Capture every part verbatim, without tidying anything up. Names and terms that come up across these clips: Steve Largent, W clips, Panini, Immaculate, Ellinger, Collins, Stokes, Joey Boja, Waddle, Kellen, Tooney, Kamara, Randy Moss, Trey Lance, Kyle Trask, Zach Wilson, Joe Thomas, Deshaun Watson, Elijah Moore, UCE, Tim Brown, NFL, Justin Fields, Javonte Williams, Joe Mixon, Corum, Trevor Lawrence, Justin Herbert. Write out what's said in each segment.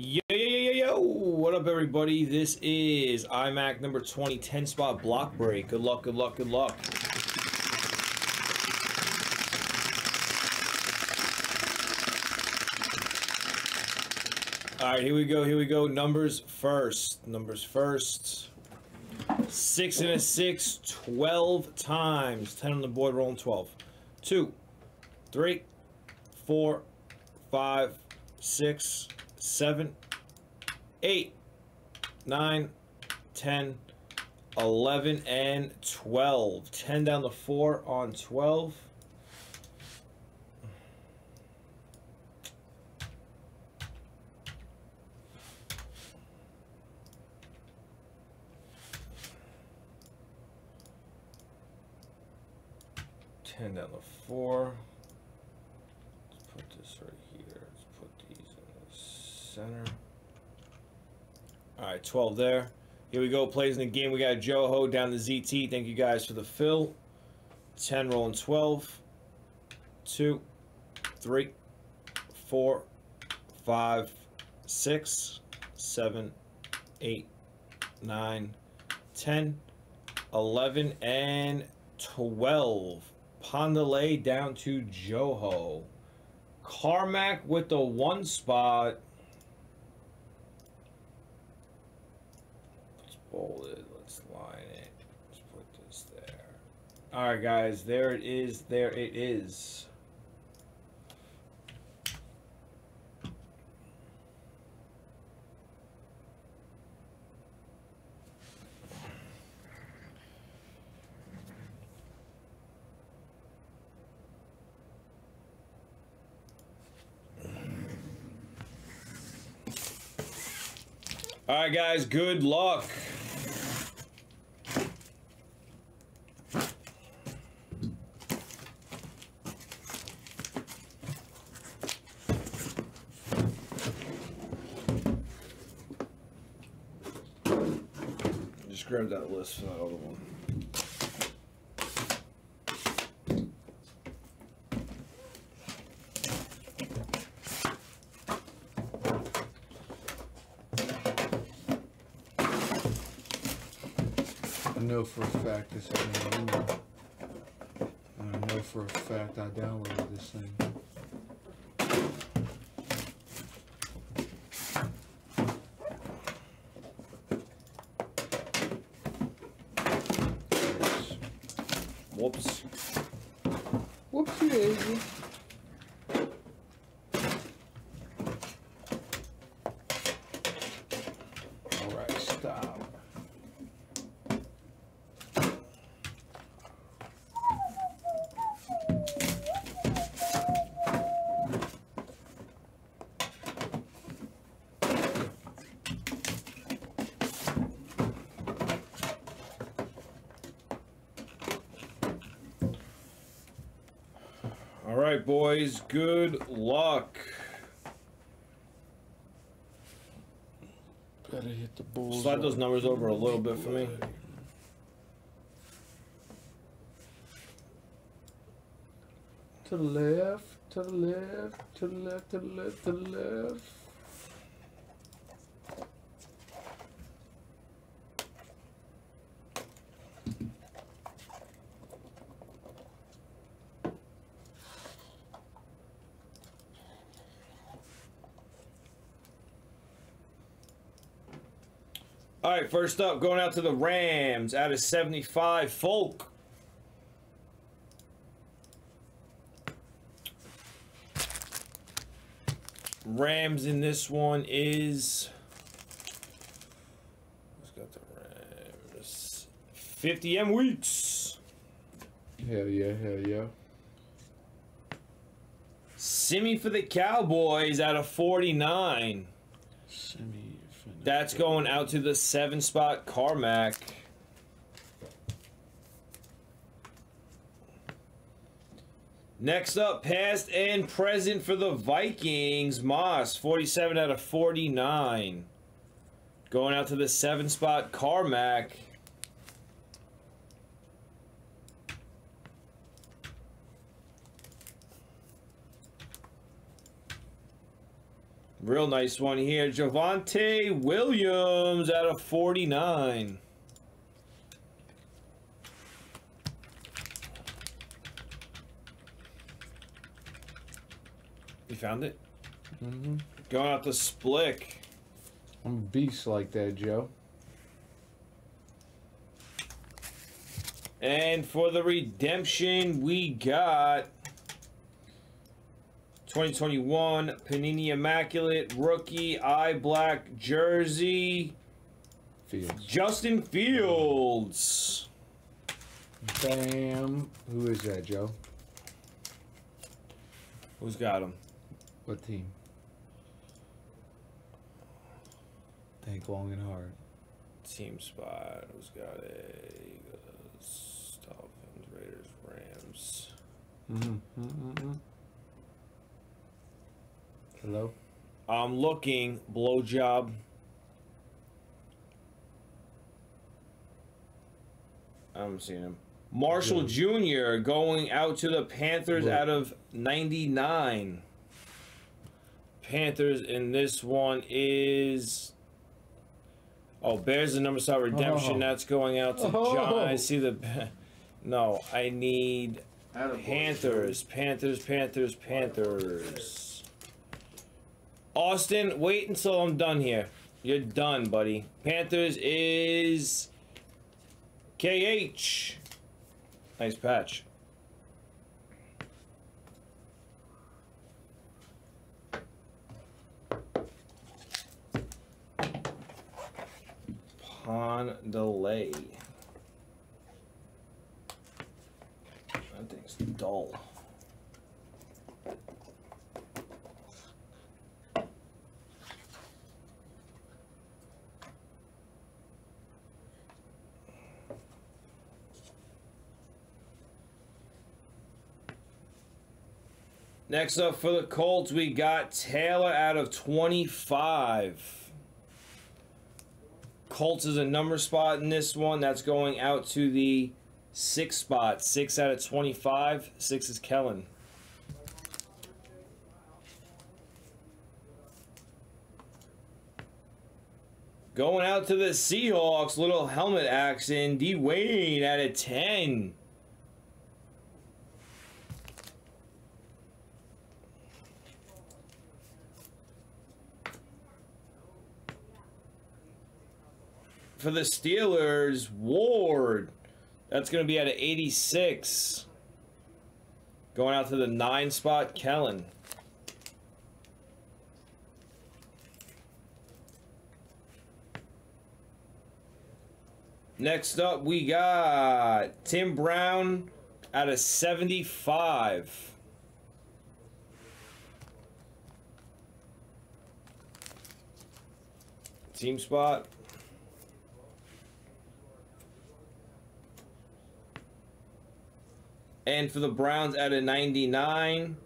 Yo, yo, yo, yo, what up, everybody? This is iMac number twenty, ten spot block break. Good luck, good luck, good luck. All right, here we go, here we go. Numbers first, numbers first. Six and a six, twelve times. ten on the board, rolling twelve. Two, three, four, five, six, seven, eight, nine, ten, eleven, and twelve. ten down the four on twelve. ten down the four. Let's put this right here. Let's put these in the center. All right, twelve there. Here we go. Plays in the game. We got Joho down the Z T. Thank you guys for the fill. ten rolling twelve. two, three, four, five, six, seven, eight, nine, ten, eleven, and twelve. Pondele down to Joho. Carmack with the one spot. Let's bold it. Let's line it. Let's put this there. All right, guys. There it is. There it is. All right, guys, good luck. Just grab that list for that other one. I know for a fact this thing. And I know for a fact I downloaded this thing. All right, boys, good luck. Gotta hit the bullseye. Slide those numbers over a little bit for me. To the left, to the left, to the left, to the left, to the left. All right, first up, going out to the Rams out of seventy-five, Folk. Rams in this one is, who's got the Rams? fifty M Weeks. Hell yeah, hell yeah. Simi for the Cowboys out of forty-nine. Simi. That's going out to the seven spot, Carmack. Next up, past and present for the Vikings, Moss, forty-seven out of forty-nine. Going out to the seven spot, Carmack. Real nice one here. Javonte Williams out of forty-nine. You found it? Mm-hmm. Going out to Splick. I'm a beast like that, Joe. And for the redemption, we got twenty twenty-one Panini Immaculate rookie eye black jersey. Fields. Justin Fields. Bam. Who is that, Joe? Who's got him? What team? Think long and hard. Team spot. Who's got it? Dolphins, Raiders, Rams. Mm-hmm. Mm-hmm. Hello? I'm looking. Blowjob. I haven't seen him. Marshall Junior going out to the Panthers Blue. Out of ninety-nine. Panthers in this one is... Oh, Bears and number side redemption. Oh. That's going out to oh. John. I see the... No, I need Panthers. Panthers, Panthers, Panthers. Austin, wait until I'm done here. You're done, buddy. Panthers is... K H. Nice patch. Pond delay. That thing's dull. Next up for the Colts, we got Taylor out of twenty-five. Colts is a number spot in this one. That's going out to the six spot. Six out of twenty-five. Six is Kellen. Going out to the Seahawks, little helmet action. Dwayne out of ten. For the Steelers, Ward. That's going to be out of eighty-six. Going out to the nine spot, Kellen. Next up, we got Tim Brown out of seventy-five. Team spot. And for the Browns out of ninety-nine,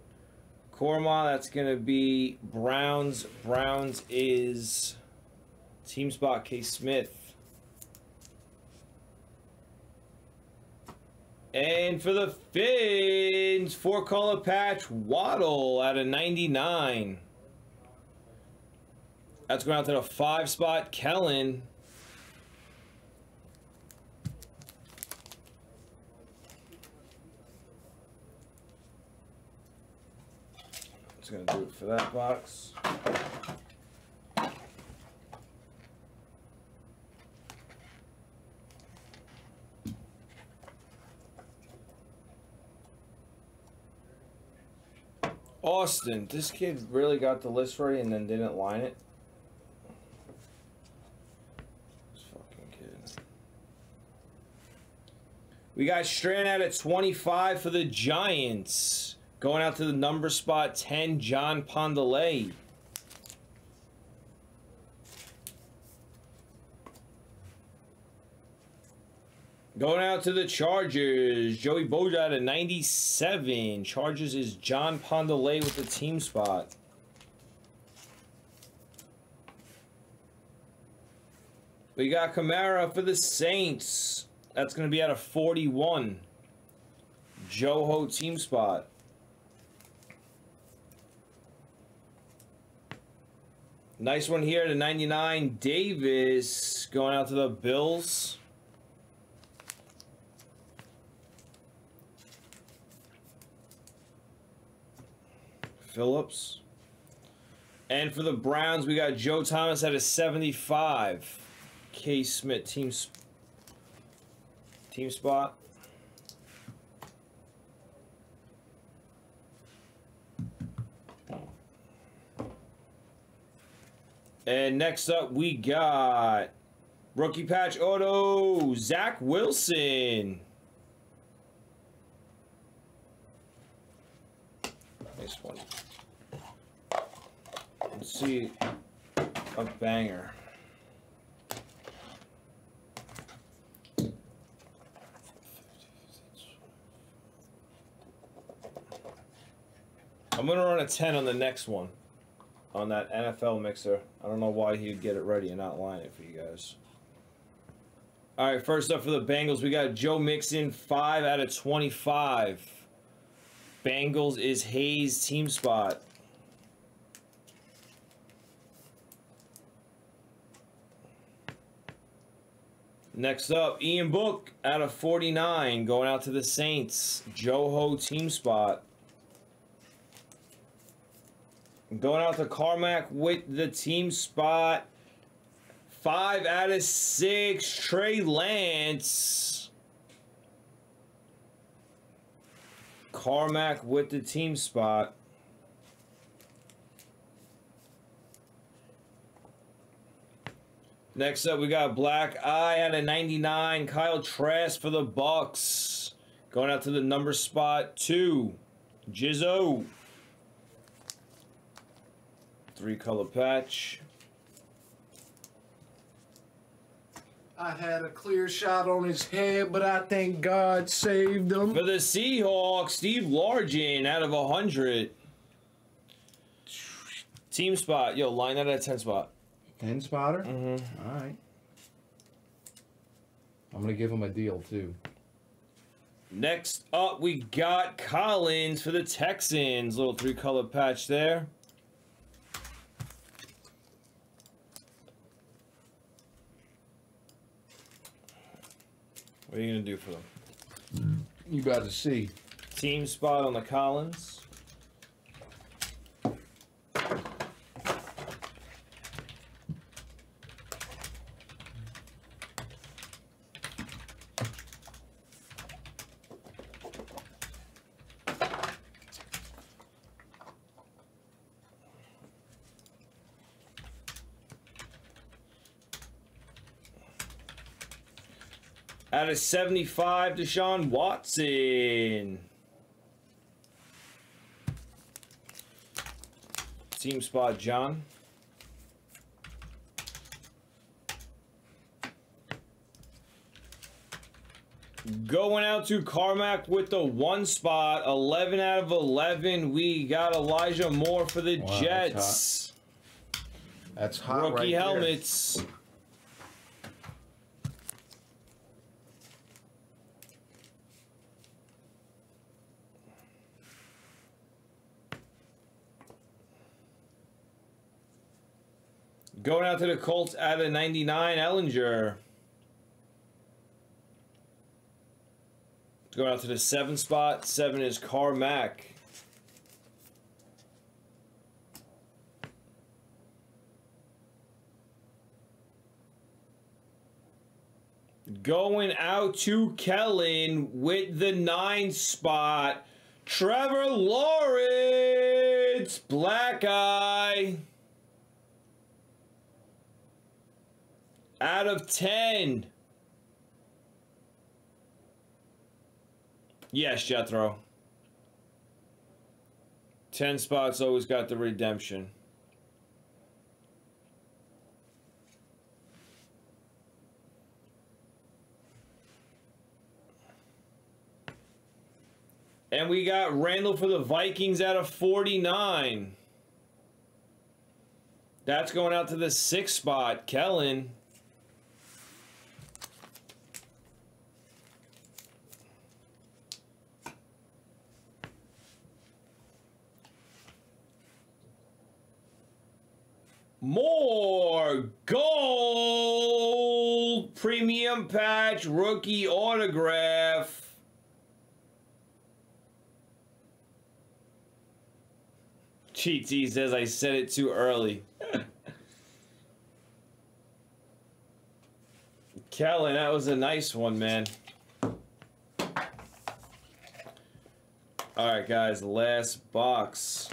Corum, that's going to be Browns. Browns is team spot, K. Smith. And for the Fins, four-color patch, Waddle out of ninety-nine. That's going out to the five spot, Kellen. Gonna do it for that box. Austin, this kid really got the list ready and then didn't line it. This fucking kid. We got Strand out at twenty-five for the Giants. Going out to the number spot ten, John Pondele. Going out to the Chargers, Joey Boja out of ninety-seven. Chargers is John Pondele with the team spot. We got Kamara for the Saints. That's going to be out of forty-one. Joho team spot. Nice one here to ninety-nine. Davis going out to the Bills. Phillips. And for the Browns, we got Joe Thomas at a seventy-five. K. Smith, team, sp team spot. And next up, we got rookie patch auto, Zach Wilson. Nice one. Let's see a banger. I'm gonna run a ten on the next one. On that N F L mixer. I don't know why he would get it ready and not line it for you guys. Alright, first up for the Bengals, we got Joe Mixon, five out of twenty-five. Bengals is Hayes, team spot. Next up, Ian Book, out of forty-nine. Going out to the Saints. Joho, team spot. Going out to Carmack with the team spot. Five out of six, Trey Lance. Carmack with the team spot. Next up, we got Black Eye out of ninety-nine. Kyle Trask for the Bucks. Going out to the number spot two, Jizzo. Three color patch. I had a clear shot on his head, but I think God saved him. For the Seahawks, Steve Largent out of one hundred. Team spot. Yo, line that at ten spot. ten spotter? Mm-hmm. All right. I'm going to give him a deal, too. Next up, we got Collins for the Texans. Little three color patch there. What are you going to do for them? You about to see. Team spot on the Collins. Out of seventy-five, Deshaun Watson. Team spot, John. Going out to Carmack with the one spot. eleven out of eleven. We got Elijah Moore for the wow, Jets. That's hot, that's hot right there. Rookie helmets. Going out to the Colts out of ninety-nine, Ellinger. Going out to the seven spot. Seven is Carmack. Going out to Kellen with the nine spot. Trevor Lawrence, Black Eye. out of ten. Yes, Jethro. ten spots always got the redemption. And we got Randall for the Vikings out of forty-nine. That's going out to the sixth spot, Kellen. Moore gold premium patch rookie autograph. G T says I said it too early. Kellen, that was a nice one, man. All right, guys, last box.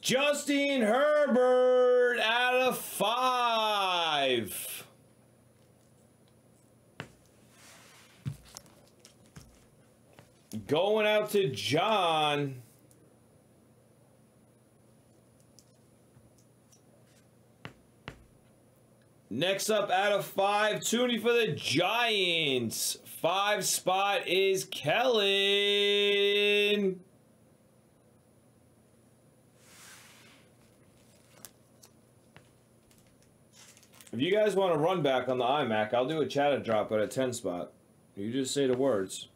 Justin Herbert out of five. Going out to John. Next up out of five, Tooney for the Giants. Five spot is Kellen. If you guys want to run back on the iMac, I'll do a chat and drop at a ten spot. You just say the words.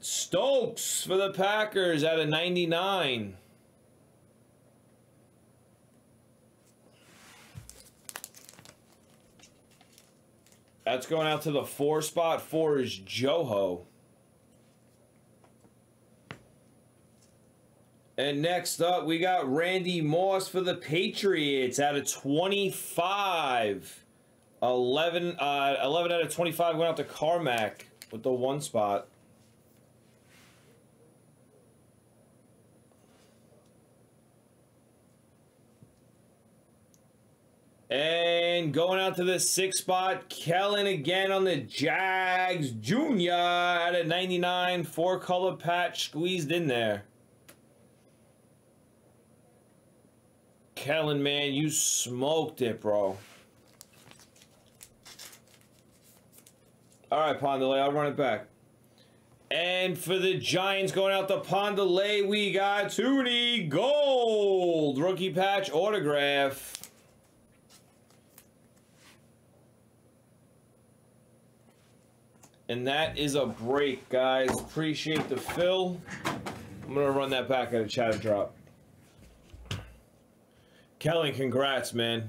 Stokes for the Packers at a ninety-nine. That's going out to the four spot. Four is Joho. And next up, we got Randy Moss for the Patriots out of twenty-five. eleven, uh, eleven out of twenty-five went out to Carmack with the one spot. And going out to the sixth spot, Kellen again on the Jags Junior out of ninety-nine. Four-color patch squeezed in there. Kellen, man, you smoked it, bro. All right, Pondele, I'll run it back. And for the Giants going out to Pondele, we got Tooney gold rookie patch autograph. And that is a break, guys. Appreciate the fill. I'm gonna run that back at a chatter drop. Kellen, congrats, man.